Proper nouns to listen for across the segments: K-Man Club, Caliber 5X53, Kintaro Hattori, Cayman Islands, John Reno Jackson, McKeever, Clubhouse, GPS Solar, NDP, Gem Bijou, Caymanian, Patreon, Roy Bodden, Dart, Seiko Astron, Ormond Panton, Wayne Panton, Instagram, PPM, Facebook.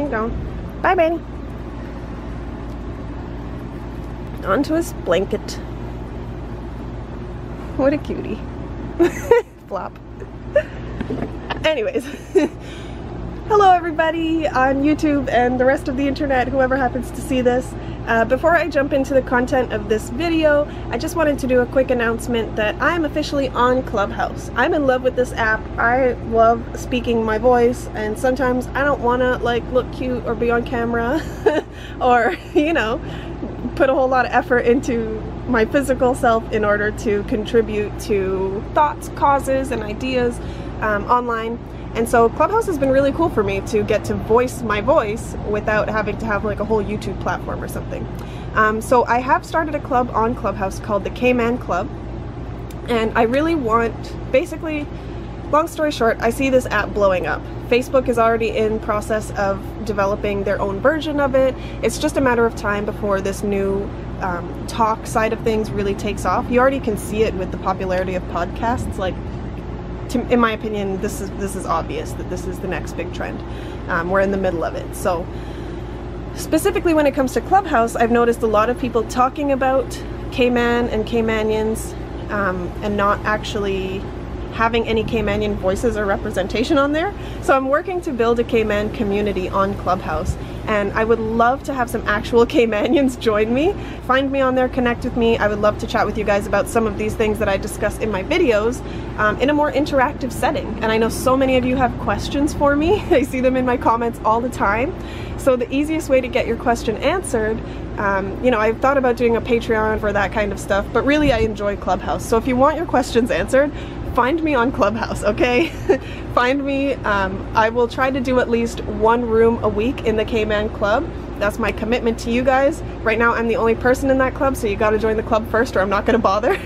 and gone. Bye, baby. Onto his blanket. What a cutie. Flop. Anyways. Hello, everybody on YouTube and the rest of the internet, whoever happens to see this. Before I jump into the content of this video, I just wanted to do a quick announcement that I'm officially on Clubhouse. I'm in love with this app. I love speaking my voice, and sometimes I don't want to like look cute or be on camera or, you know, put a whole lot of effort into my physical self in order to contribute to thoughts, causes, and ideas online. And so Clubhouse has been really cool for me to get to voice my voice without having to have like a whole YouTube platform or something. So I have started a club on Clubhouse called the K-Man Club. And I really want, basically, long story short, I see this app blowing up. Facebook is already in process of developing their own version of it. It's just a matter of time before this new talk side of things really takes off. You already can see it with the popularity of podcasts. Like, in my opinion, this is obvious that this is the next big trend. We're in the middle of it. So specifically when it comes to Clubhouse, I've noticed a lot of people talking about Cayman and Caymanians and not actually having any Caymanian voices or representation on there. So I'm working to build a Cayman community on Clubhouse, and I would love to have some actual Caymanians join me. Find me on there, connect with me. I would love to chat with you guys about some of these things that I discuss in my videos in a more interactive setting. And I know so many of you have questions for me. I see them in my comments all the time. So the easiest way to get your question answered, you know, I've thought about doing a Patreon for that kind of stuff, but really I enjoy Clubhouse. So if you want your questions answered, find me on Clubhouse, okay? Find me. I will try to do at least one room a week in the K-Man Club. That's my commitment to you guys. Right now I'm the only person in that club, so you gotta join the club first or I'm not gonna bother.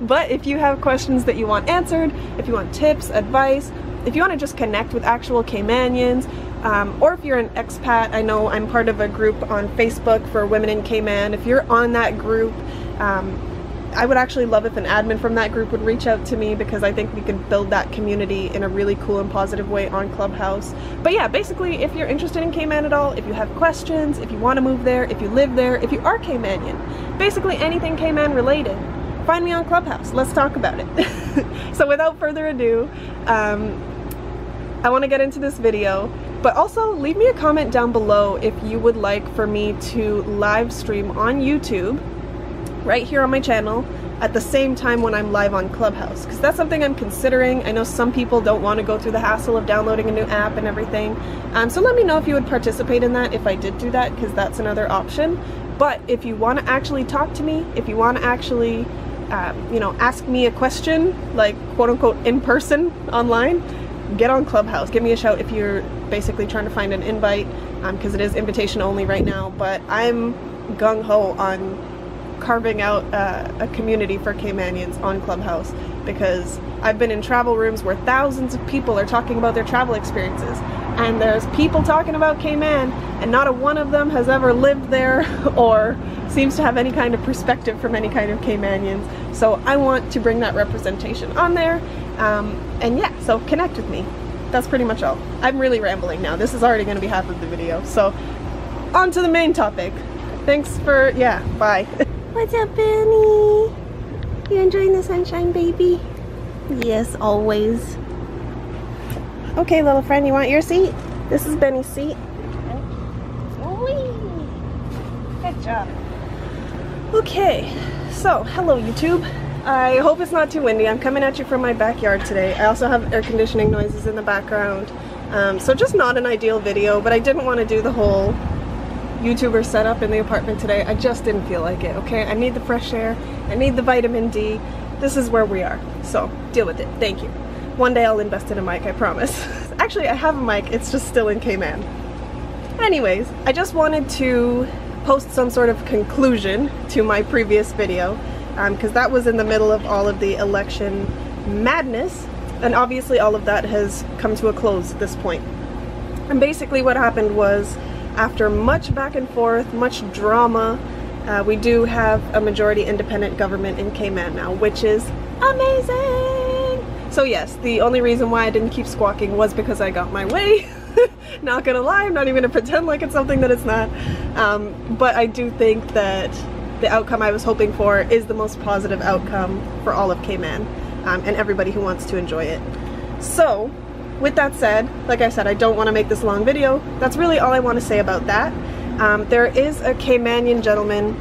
But if you have questions that you want answered, if you want tips, advice, if you want to just connect with actual Caymanians, or if you're an expat, I know I'm part of a group on Facebook for Women in Cayman. If you're on that group, I would actually love if an admin from that group would reach out to me, because I think we can build that community in a really cool and positive way on Clubhouse. But yeah, basically, if you're interested in Cayman at all, if you have questions, if you want to move there, if you live there, if you are Caymanian, basically anything Cayman related, find me on Clubhouse. Let's talk about it. So without further ado, I want to get into this video. But also leave me a comment down below if you would like for me to live stream on YouTube right here on my channel at the same time when I'm live on Clubhouse, because that's something I'm considering. I know some people don't want to go through the hassle of downloading a new app and everything, so let me know if you would participate in that if I did do that, because that's another option. But if you want to actually talk to me, if you want to actually you know, ask me a question, like quote-unquote in person online, get on Clubhouse. Give me a shout if you're basically trying to find an invite, because it is invitation only right now. But I'm gung-ho on carving out a community for Caymanians on Clubhouse, because I've been in travel rooms where thousands of people are talking about their travel experiences, and there's people talking about Cayman and not a one of them has ever lived there or seems to have any kind of perspective from any kind of Caymanians. So I want to bring that representation on there, and yeah, so connect with me. That's pretty much all. I'm really rambling now. This is already going to be half of the video, so on to the main topic. Thanks for, yeah, bye. What's up, Benny? You enjoying the sunshine, baby? Yes, always. Okay, little friend, you want your seat? This is Benny's seat. Okay. Good job. Okay, so hello, YouTube. I hope it's not too windy. I'm coming at you from my backyard today. I also have air conditioning noises in the background, so just not an ideal video, but I didn't want to do the whole YouTuber setup in the apartment today. I just didn't feel like it, okay? I need the fresh air. I need the vitamin D. This is where we are, so deal with it. Thank you. One day I'll invest in a mic, I promise. Actually, I have a mic. It's just still in Cayman. Anyways, I just wanted to post some sort of conclusion to my previous video, because that was in the middle of all of the election madness, and obviously all of that has come to a close at this point. And basically what happened was, after much back and forth, much drama, we do have a majority independent government in Cayman now, which is amazing! So yes, the only reason why I didn't keep squawking was because I got my way. Not gonna lie, I'm not even gonna pretend like it's something that it's not. But I do think that the outcome I was hoping for is the most positive outcome for all of Cayman and everybody who wants to enjoy it. So with that said, like I said, I don't want to make this long video. That's really all I want to say about that. There is a Caymanian gentleman,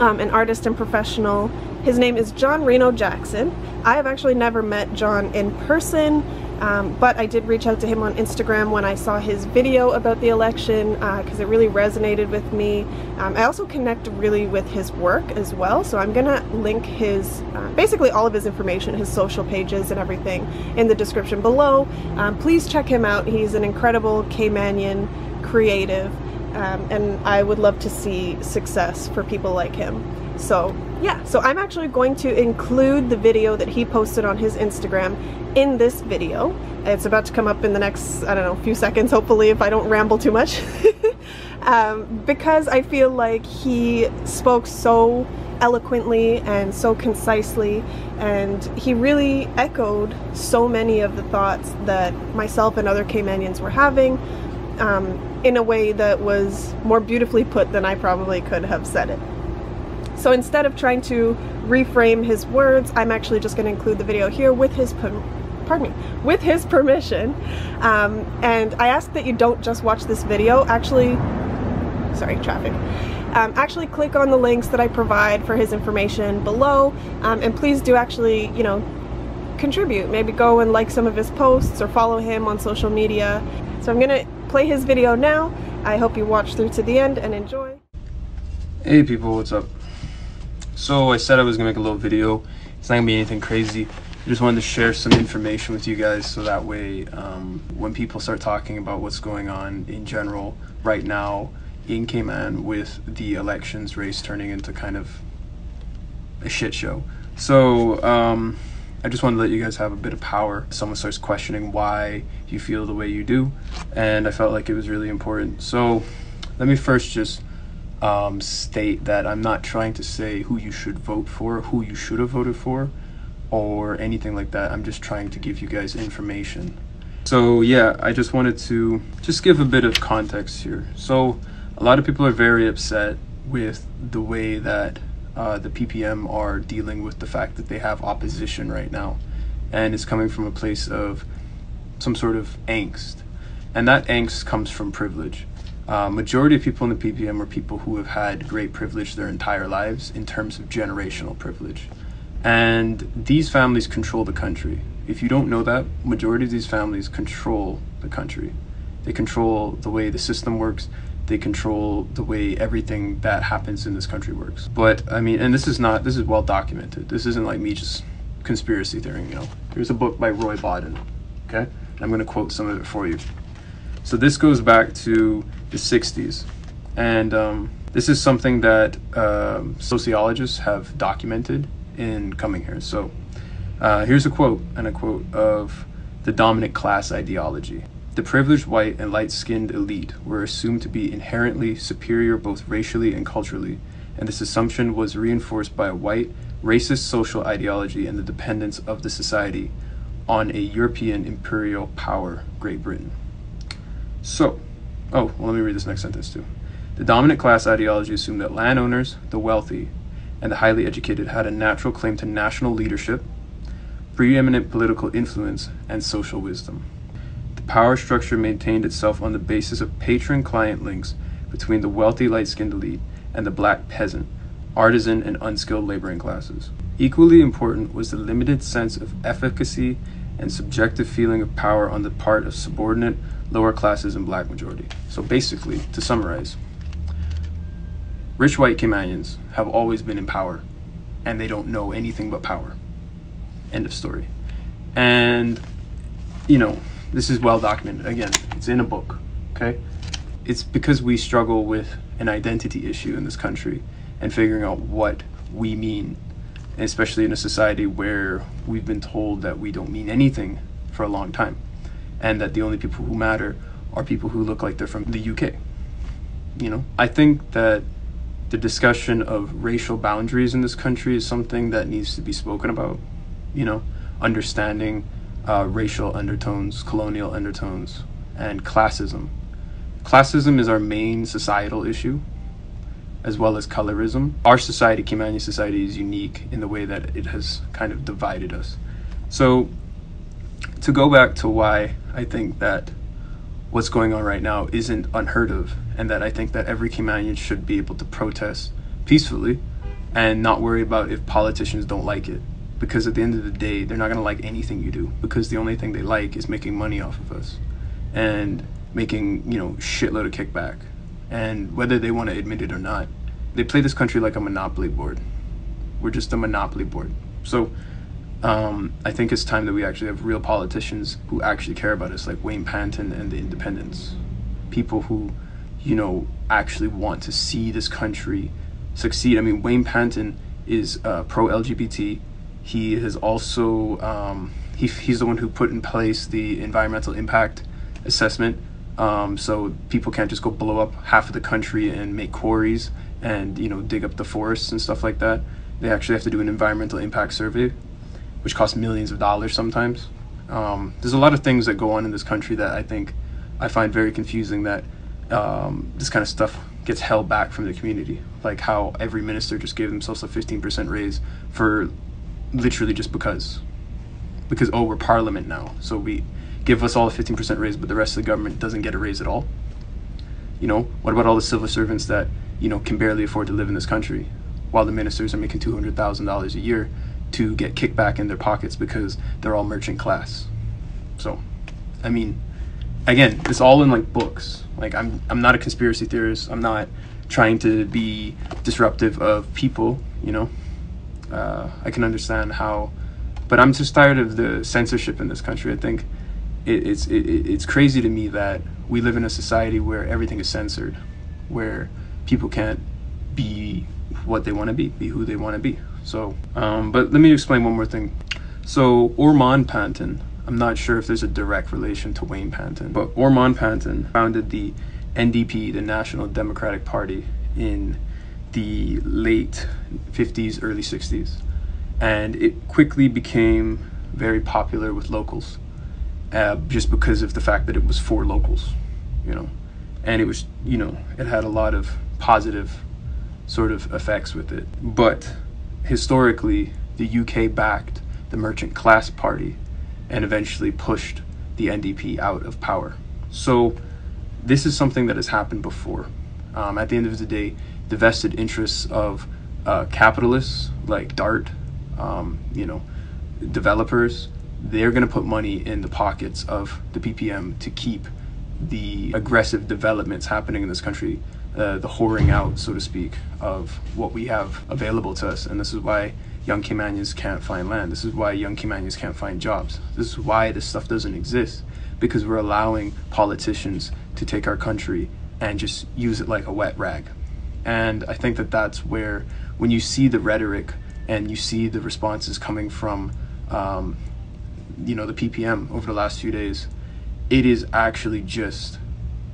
an artist and professional. His name is John Reno Jackson. I have actually never met John in person, but I did reach out to him on Instagram when I saw his video about the election because it really resonated with me. I also connect really with his work as well, so I'm gonna link his, basically all of his information, his social pages and everything in the description below. Please check him out. He's an incredible Caymanian creative, and I would love to see success for people like him. So yeah, so I'm actually going to include the video that he posted on his Instagram in this video. It's about to come up in the next, I don't know, few seconds, hopefully, if I don't ramble too much. Because I feel like he spoke so eloquently and so concisely, and he really echoed so many of the thoughts that myself and other Caymanians were having in a way that was more beautifully put than I probably could have said it. So instead of trying to reframe his words, I'm actually just going to include the video here with his permission. And I ask that you don't just watch this video. Actually, sorry, traffic. Actually click on the links that I provide for his information below, and please do actually, you know, contribute. Maybe go and like some of his posts or follow him on social media. So I'm going to play his video now. I hope you watch through to the end and enjoy. Hey people, what's up? So I said I was gonna make a little video. It's not gonna be anything crazy. I just wanted to share some information with you guys so that way when people start talking about what's going on in general right now in Cayman with the elections race turning into kind of a shit show. So I just wanted to let you guys have a bit of power. Someone starts questioning why you feel the way you do, and I felt like it was really important. So let me first just state that I'm not trying to say who you should vote for, who you should have voted for, or anything like that. I'm just trying to give you guys information. So yeah, I just wanted to just give a bit of context here. So a lot of people are very upset with the way that the PPM are dealing with the fact that they have opposition right now, and it's coming from a place of some sort of angst, and that angst comes from privilege. Majority of people in the PPM are people who have had great privilege their entire lives in terms of generational privilege. And these families control the country. If you don't know that, majority of these families control the country. They control the way the system works. They control the way everything that happens in this country works. But I mean, and this is well documented. This isn't like me just conspiracy theorying, you know. Here's a book by Roy Bodden, okay? I'm gonna quote some of it for you. So this goes back to the 60s, and this is something that sociologists have documented in coming here. So here's a quote, and a quote of the dominant class ideology. The privileged white and light-skinned elite were assumed to be inherently superior both racially and culturally, and this assumption was reinforced by a white, racist social ideology and the dependence of the society on a European imperial power, Great Britain. So, oh, well, let me read this next sentence too. The dominant class ideology assumed that landowners, the wealthy, and the highly educated had a natural claim to national leadership, preeminent political influence, and social wisdom. The power structure maintained itself on the basis of patron-client links between the wealthy light-skinned elite and the black peasant, artisan, and unskilled laboring classes. Equally important was the limited sense of efficacy and subjective feeling of power on the part of subordinate lower classes and black majority. So basically, to summarize, rich white Caymanians have always been in power, and they don't know anything but power. End of story. And, you know, this is well documented. Again, it's in a book, okay? It's because we struggle with an identity issue in this country and figuring out what we mean, especially in a society where we've been told that we don't mean anything for a long time, and that the only people who matter are people who look like they're from the UK, you know? I think that the discussion of racial boundaries in this country is something that needs to be spoken about, you know, understanding racial undertones, colonial undertones, and classism. Classism is our main societal issue, as well as colorism. Our society, Caymanian society, is unique in the way that it has kind of divided us. So to go back to why I think that what's going on right now isn't unheard of, and that I think that every Caymanian should be able to protest peacefully and not worry about if politicians don't like it, because at the end of the day, they're not gonna like anything you do, because the only thing they like is making money off of us and making, you know, shitload of kickback. And whether they want to admit it or not, they play this country like a monopoly board. We're just a monopoly board. So I think it's time that we actually have real politicians who actually care about us, like Wayne Panton and the independents. People who, you know, actually want to see this country succeed. I mean, Wayne Panton is pro-LGBT. He has also, he's the one who put in place the environmental impact assessment. So people can't just go blow up half of the country and make quarries and, you know, dig up the forests and stuff like that. They actually have to do an environmental impact survey, which costs millions of dollars sometimes. There's a lot of things that go on in this country that I think I find very confusing, that this kind of stuff gets held back from the community, like how every minister just gave themselves a 15% raise for literally just because, oh, we're parliament now, so we give us all a 15% raise, but the rest of the government doesn't get a raise at all. You know, what about all the civil servants that, you know, can barely afford to live in this country, while the ministers are making $200,000 a year to get kickback in their pockets because they're all merchant class? So, I mean, again, it's all in like books. Like, I'm not a conspiracy theorist. I'm not trying to be disruptive of people, you know. I can understand how, but I'm just tired of the censorship in this country. I think it's crazy to me that we live in a society where everything is censored, where people can't be what they want to be who they want to be. So, but let me explain one more thing. So Ormond Panton, I'm not sure if there's a direct relation to Wayne Panton, but Ormond Panton founded the NDP, the National Democratic Party, in the late 50s, early 60s. And it quickly became very popular with locals, just because of the fact that it was for locals, you know. And it was, you know, it had a lot of positive sort of effects with it. But historically, the UK backed the merchant class party and eventually pushed the NDP out of power. So this is something that has happened before. At the end of the day, the vested interests of capitalists like Dart, you know, developers, they're going to put money in the pockets of the PPM to keep the aggressive developments happening in this country, the whoring out, so to speak, of what we have available to us. And this is why young Caymanians can't find land. This is why young Caymanians can't find jobs. This is why this stuff doesn't exist, because we're allowing politicians to take our country and just use it like a wet rag. And I think that that's where, when you see the rhetoric and you see the responses coming from you know, the PPM over the last few days, it is actually just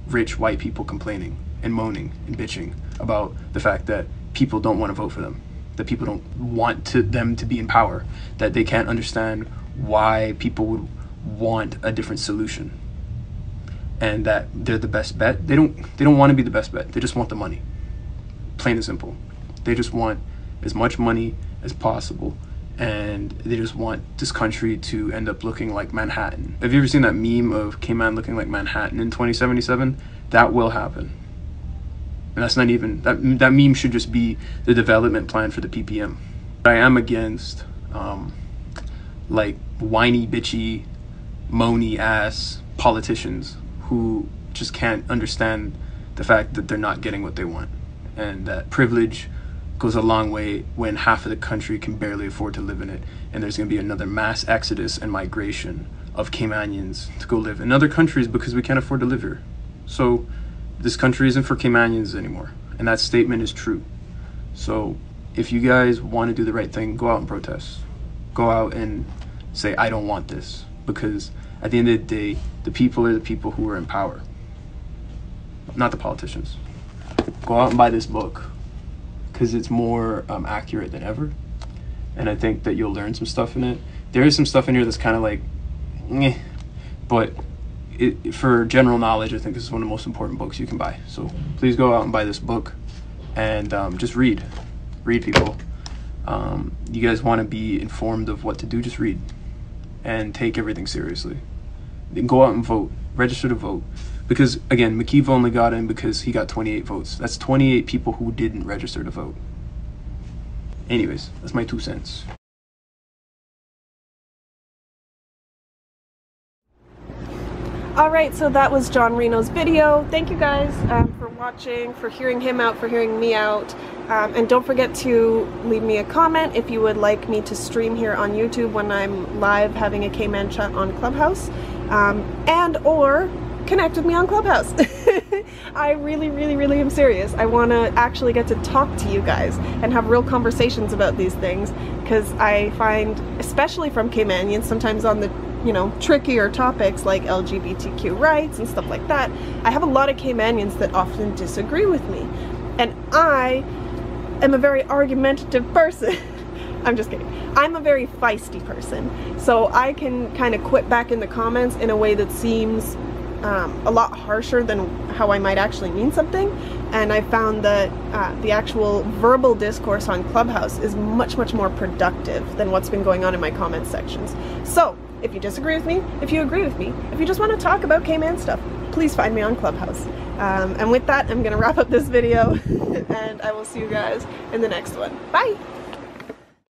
rich white people complaining and moaning and bitching about the fact that people don't want to vote for them, that people don't want them to be in power, that they can't understand why people would want a different solution, and that they're the best bet. They don't want to be the best bet. They just want the money, plain and simple. They just want as much money as possible, and they just want this country to end up looking like Manhattan. Have you ever seen that meme of Cayman looking like Manhattan in 2077? That will happen. And that's not even, that meme should just be the development plan for the PPM. But I am against like whiny, bitchy, moany ass politicians who just can't understand the fact that they're not getting what they want, and that privilege goes a long way when half of the country can barely afford to live in it, and there's going to be another mass exodus and migration of Caymanians to go live in other countries because we can't afford to live here. So this country isn't for Caymanians anymore, and that statement is true. So if you guys want to do the right thing, go out and protest. Go out and say, I don't want this, because at the end of the day, the people are the people who are in power, not the politicians. Go out and buy this book, because it's more accurate than ever, and I think that you'll learn some stuff in it. There is some stuff in here that's kind of like, but for general knowledge, I think this is one of the most important books you can buy. So please go out and buy this book, and just read people. You guys want to be informed of what to do, just read and take everything seriously. Then go out and vote, register to vote. Because again, McKeever only got in because he got 28 votes. That's 28 people who didn't register to vote. Anyways, that's my 2 cents. All right, so that was John Reno's video. Thank you guys for watching, for hearing him out, for hearing me out. And don't forget to leave me a comment if you would like me to stream here on YouTube when I'm live having a K-Man chat on Clubhouse, and or connect with me on Clubhouse. I really am serious. I want to actually get to talk to you guys and have real conversations about these things, because I find, especially from Caymanians, sometimes on the, you know, trickier topics like LGBTQ rights and stuff like that, I have a lot of Caymanians that often disagree with me, and I am a very argumentative person. I'm just kidding. I'm a very feisty person, so I can kind of quip back in the comments in a way that seems a lot harsher than how I might actually mean something. And I found that the actual verbal discourse on Clubhouse is much more productive than what's been going on in my comment sections. So if you disagree with me, if you agree with me, if you just want to talk about K-Man stuff, please find me on Clubhouse. And with that, I'm gonna wrap up this video and I will see you guys in the next one. Bye!